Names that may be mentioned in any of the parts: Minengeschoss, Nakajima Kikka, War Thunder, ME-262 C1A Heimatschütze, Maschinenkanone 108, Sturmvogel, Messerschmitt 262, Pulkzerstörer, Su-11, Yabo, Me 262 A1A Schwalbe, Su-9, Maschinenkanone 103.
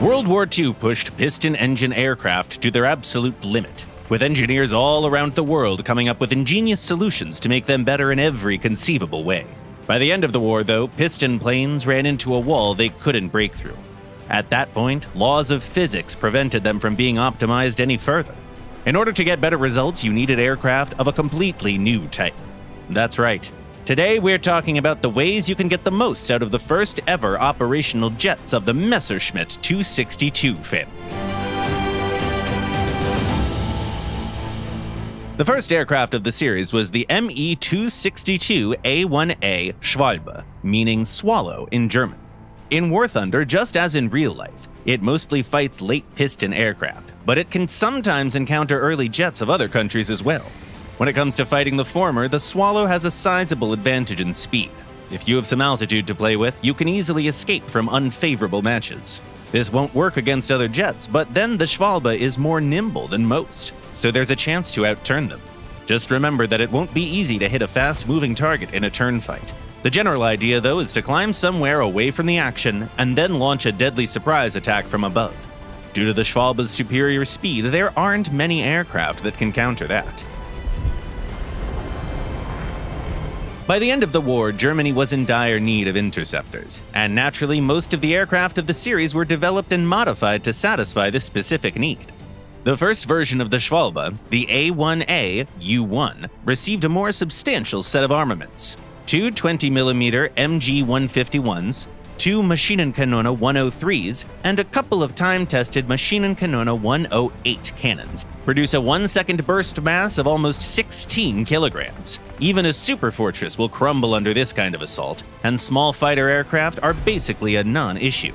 World War II pushed piston engine aircraft to their absolute limit, with engineers all around the world coming up with ingenious solutions to make them better in every conceivable way. By the end of the war, though, piston planes ran into a wall they couldn't break through. At that point, laws of physics prevented them from being optimized any further. In order to get better results, you needed aircraft of a completely new type. That's right. Today, we're talking about the ways you can get the most out of the first ever operational jets of the Messerschmitt 262 family. The first aircraft of the series was the ME-262 A1A Schwalbe, meaning swallow in German. In War Thunder, just as in real life, it mostly fights late piston aircraft, but it can sometimes encounter early jets of other countries as well. When it comes to fighting the former, the Swallow has a sizable advantage in speed. If you have some altitude to play with, you can easily escape from unfavorable matches. This won't work against other jets, but then the Schwalbe is more nimble than most, so there's a chance to outturn them. Just remember that it won't be easy to hit a fast-moving target in a turn fight. The general idea, though, is to climb somewhere away from the action and then launch a deadly surprise attack from above. Due to the Schwalbe's superior speed, there aren't many aircraft that can counter that. By the end of the war, Germany was in dire need of interceptors, and naturally most of the aircraft of the series were developed and modified to satisfy this specific need. The first version of the Schwalbe, the A1A U1, received a more substantial set of armaments: two 20mm MG-151s, two Maschinenkanone 103s, and a couple of time-tested Maschinenkanone 108 cannons produce a 1-second burst mass of almost 16 kilograms. Even a superfortress will crumble under this kind of assault, and small fighter aircraft are basically a non-issue.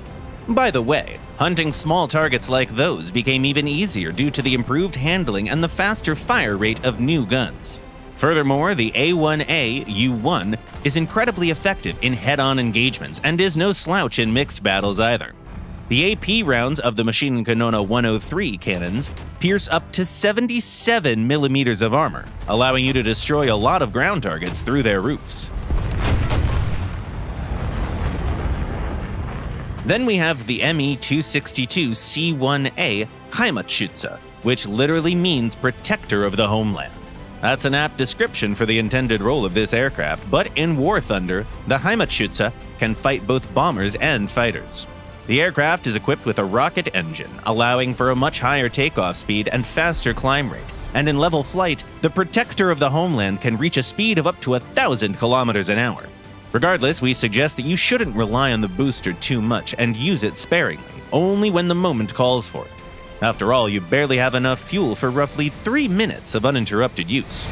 By the way, hunting small targets like those became even easier due to the improved handling and the faster fire rate of new guns. Furthermore, the A1A U1 is incredibly effective in head-on engagements and is no slouch in mixed battles either. The AP rounds of the Maschinenkanone 103 cannons pierce up to 77 millimeters of armor, allowing you to destroy a lot of ground targets through their roofs. Then we have the ME-262 C1A Heimatschütze, which literally means protector of the homeland. That's an apt description for the intended role of this aircraft, but in War Thunder, the Heimatschütze can fight both bombers and fighters. The aircraft is equipped with a rocket engine, allowing for a much higher takeoff speed and faster climb rate, and in level flight, the protector of the homeland can reach a speed of up to 1,000 kilometers an hour. Regardless, we suggest that you shouldn't rely on the booster too much and use it sparingly, only when the moment calls for it. After all, you barely have enough fuel for roughly 3 minutes of uninterrupted use.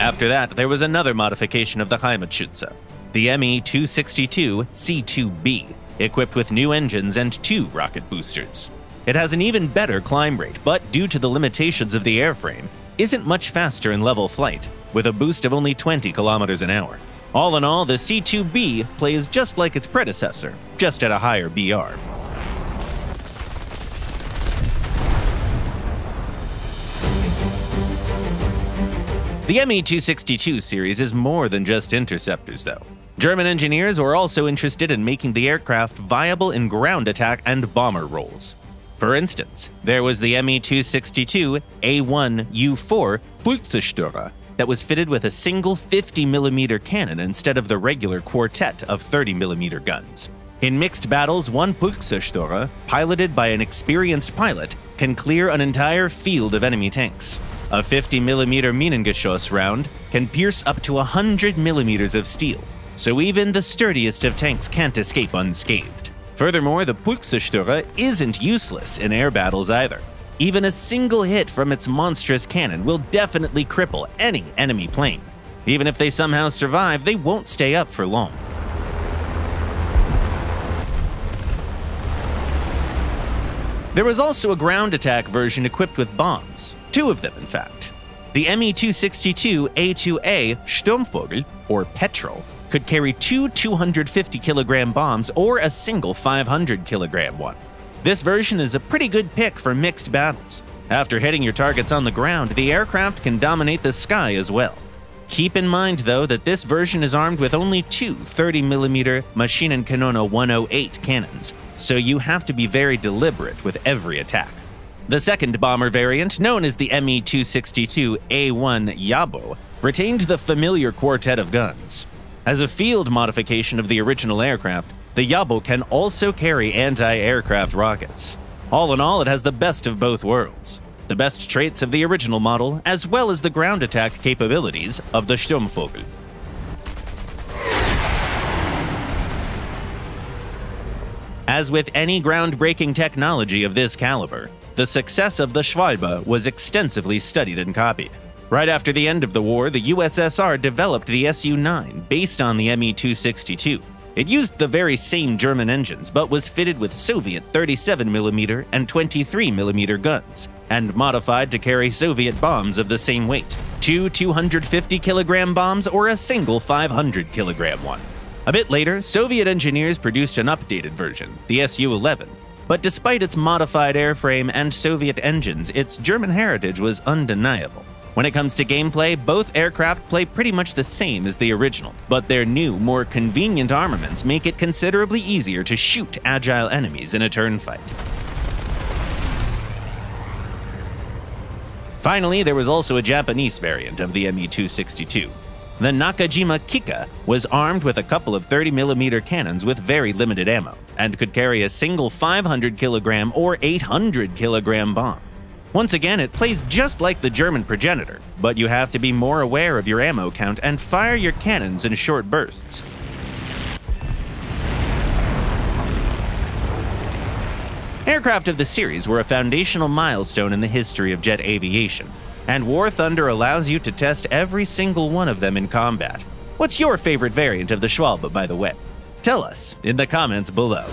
After that, there was another modification of the Heimatschütze, the ME-262 C2B, equipped with new engines and 2 rocket boosters. It has an even better climb rate, but due to the limitations of the airframe, isn't much faster in level flight, with a boost of only 20 kilometers an hour. All in all, the C2B plays just like its predecessor, just at a higher BR. The ME-262 series is more than just interceptors, though. German engineers were also interested in making the aircraft viable in ground attack and bomber roles. For instance, there was the ME-262 A1 U4 Pulkzerstörer, that was fitted with a single 50mm cannon instead of the regular quartet of 30mm guns. In mixed battles, one Pulkzerstörer, piloted by an experienced pilot, can clear an entire field of enemy tanks. A 50mm Minengeschoss round can pierce up to 100mm of steel, so even the sturdiest of tanks can't escape unscathed. Furthermore, the Pulkzerstörer isn't useless in air battles either. Even a single hit from its monstrous cannon will definitely cripple any enemy plane. Even if they somehow survive, they won't stay up for long. There was also a ground attack version equipped with bombs, 2 of them in fact. The ME-262 A2A Sturmvogel, or Petrel, could carry 2 250kg bombs or a single 500kg one. This version is a pretty good pick for mixed battles. After hitting your targets on the ground, the aircraft can dominate the sky as well. Keep in mind, though, that this version is armed with only two 30mm Maschinenkanone 108 cannons, so you have to be very deliberate with every attack. The second bomber variant, known as the Me 262 A1 Yabo, retained the familiar quartet of guns. As a field modification of the original aircraft, the Yabo can also carry anti-aircraft rockets. All in all, it has the best of both worlds. The best traits of the original model, as well as the ground attack capabilities of the Sturmvogel. As with any groundbreaking technology of this caliber, the success of the Schwalbe was extensively studied and copied. Right after the end of the war, the USSR developed the Su-9 based on the ME-262. It used the very same German engines, but was fitted with Soviet 37mm and 23mm guns, and modified to carry Soviet bombs of the same weight, two 250kg bombs or a single 500kg one. A bit later, Soviet engineers produced an updated version, the Su-11, but despite its modified airframe and Soviet engines, its German heritage was undeniable. When it comes to gameplay, both aircraft play pretty much the same as the original, but their new, more convenient armaments make it considerably easier to shoot agile enemies in a turn fight. Finally, there was also a Japanese variant of the ME-262. The Nakajima Kikka was armed with a couple of 30mm cannons with very limited ammo, and could carry a single 500kg or 800kg bomb. Once again, it plays just like the German progenitor, but you have to be more aware of your ammo count and fire your cannons in short bursts. Aircraft of the series were a foundational milestone in the history of jet aviation, and War Thunder allows you to test every single one of them in combat. What's your favorite variant of the Schwalbe, by the way? Tell us in the comments below.